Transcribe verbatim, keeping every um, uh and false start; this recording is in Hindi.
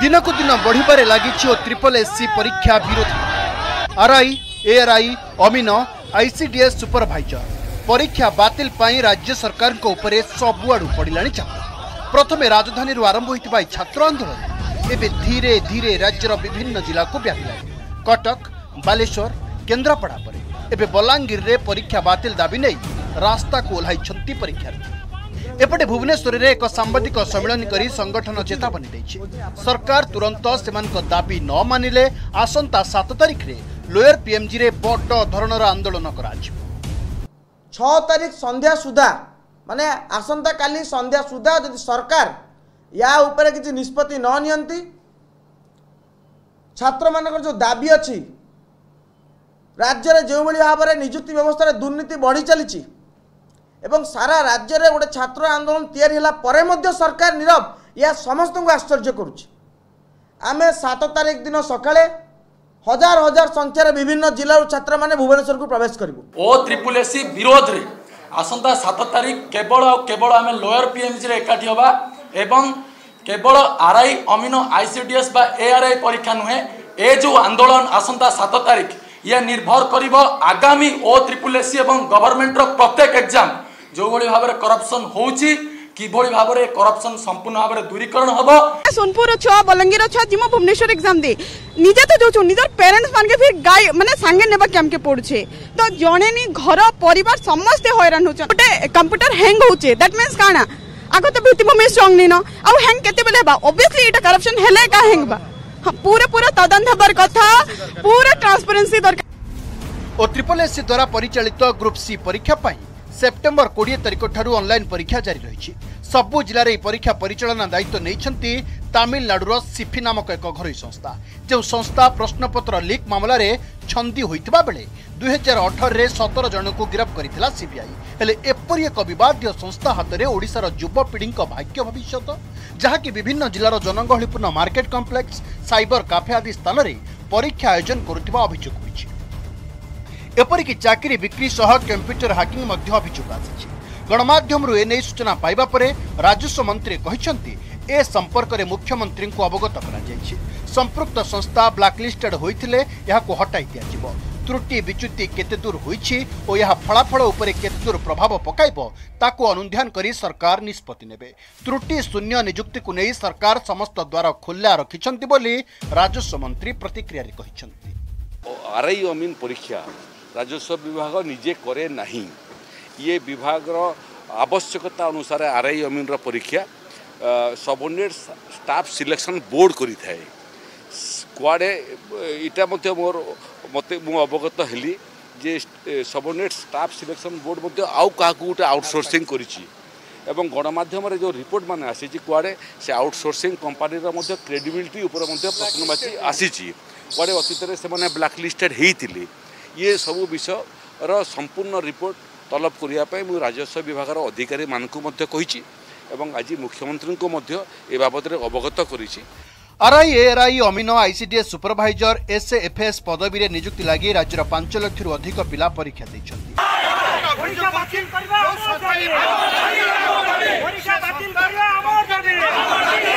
दिनकु दिन बढ़िबारे लगी ट्रिपल एससी परीक्षा विरोधी आरआई एआरआई अमीन आईसीडीएस सुपरभाइजर परीक्षा बातिल पाई राज्य सरकार को उपरे सबुआडू पड़िलानी चाप। प्रथमे राजधानी आरंभ होता छात्र आंदोलन एवं धीरे धीरे राज्यर विभिन्न जिला को व्यापला कटक बालेश्वर केन्द्रापड़ा पर एवं बलांगीर रे परीक्षा बातिल दाबी नहीं रास्ता को ओह्लैंट परीक्षार्थी। एपटे भुवनेश्वर में एक सांबादिक सम्मेलन कर संगठन चेतावनी देछि सरकार तुरंत सेमानक दाबी न मानिले आसंता सात तारिख रे लोयर पीएमजी रे बड धरणर आंदोलन कराजिबो। छह तारिख संध्या सुधा माने आसंता काली संध्या सुधा यदि सरकार या ऊपर किसी निष्पत्ति न नियंती छात्र मानकर जो दाबी अछि राज्य में जो भाव में निजुक्ति व्यवस्था दुर्नीति बढ़ी चली एवं सारा राज्य में गोटे छात्र आंदोलन या सरकार नीरव यह समस्त को आश्चर्य करुमें। सात तारिख दिन सकाले हजार हजार संख्यार विभिन्न जिला छात्र माने भुवनेश्वर को प्रवेश करू ओ ट्रिपल एससी विरोध रे आसंता सात तारिख केवल और केवल आम लोयर पीएमजी एकाठी होगा एवं केवल आरआई अमीन आईसीडीएस एआरआई परीक्षा नुहे ए जो आंदोलन आसंता सात तारिख यह निर्भर करिबो आगामी ओ ट्रिपल एससी एवं गवर्नमेंट प्रत्येक एग्जाम जो भली भाव करप्शन होउची किभली भाव रे करप्शन संपूर्ण भाव रे दूरीकरण होबो। सोनपुर छ बलंगीर छ जिमो भुवनेश्वर एग्जाम दे निजे तो जो छु निजर पेरेंट्स मान के फिर गाय माने संगे नेबा के हमके पड़ु छे तो जणे नी घर परिवार समस्त हैरान होछ गोटे कंप्यूटर हैंग होचे दैट मींस काना आगो तो भित्तिभूमि स्ट्रांग नीन आउ हैंग केते बेले बा ऑब्वियसली एटा करप्शन हेले का हैंग बा पूरा पूरा तदंत हबर कथा पूरा ट्रांसपेरेंसी दरकार। और ट्रिपल एससी द्वारा परिचालित ग्रुप सी परीक्षा पाई सेप्टेम्बर बीस तारिख ठारू ऑनलाइन परीक्षा जारी रही। सबु जिले में परीक्षा परिचालना दायित्व नहीं तामिलनाडुर सिफी नामक एक घर संस्था जो संस्था प्रश्नपत्र लीक मामला रे छंदी होता बेले दुई हजार अठर में सतर जन को गिरफ्त करता सीबीआई हेले एपरी एक बदय संस्था हाथ में ओडार युवपीढ़ी भाग्य भविष्य जहाँकि विभिन्न जिलार जनगहलीपूर्ण मार्केट कम्प्लेक्स सैबर काफे आदि स्थान में परीक्षा आयोजन करुवा अभियोग होती एपरिक चाकरी बिक्री सह कंप्यूटर हाकिंग अभियोग आसी। गणमाध्यम एने सूचना पाइबा परे राजस्व मंत्री कहिसेंती ए संपर्क में मुख्यमंत्री को अवगत कर संपृक्त संस्था ब्लैकलिस्टेड होइथिले यहाको हटाई दियाजिवो। त्रुटि विच्युति केते दूर होइछि और यह फलाफल उपरे केते दूर प्रभाव पकाइबो ताको अनुध्यान करी सरकार निष्पत्ति नेबे। त्रुटि शून्य नियुक्ति को नहीं सरकार समस्त द्वार खुला रखिछंती बोली राजस्व मंत्री प्रतिक्रिया रे कहिसेंती। आरआई अमीन परीक्षा राजस्व विभाग निजे करे नहीं ये विभाग आवश्यकता अनुसार आरआई अमीन परीक्षा सबोर्डिनेट स्टाफ सिलेक्शन बोर्ड करी थाए कुआडे इटा मते मोर मते मु अवगत हेली जे सबोर्डिनेट स्टाफ सिलेक्शन बोर्ड मते आउ का गोटे आउटसोर्सिंग करिछि एवं गणमाध्यम रे जो रिपोर्ट माने आसी जे कुआडे से आउटसोर्सिंग कंपनी रा मते क्रेडिबिलिटी ऊपर मते प्रश्नवाची आसी छि कुआडे अतीत रे से माने ब्लैकलिस्टेड हेतिले ये सब विषय रा संपूर्ण रिपोर्ट तलब करिया पय मु राजस्व विभाग रा अधिकारी मानकु मते कहिछि एवं आज मुख्यमंत्री को मध्य ए बाबत रे अवगत करिछि। आरआई एआरआई अमीन आईसीडीएस सुपरभाइजर एसएफएस पदवी रे नियुक्ति लागि राज्यर पांच लाख रु अधिक पिला परीक्षा दैछथि। परीक्षा बातिल करबा हमर दाबी।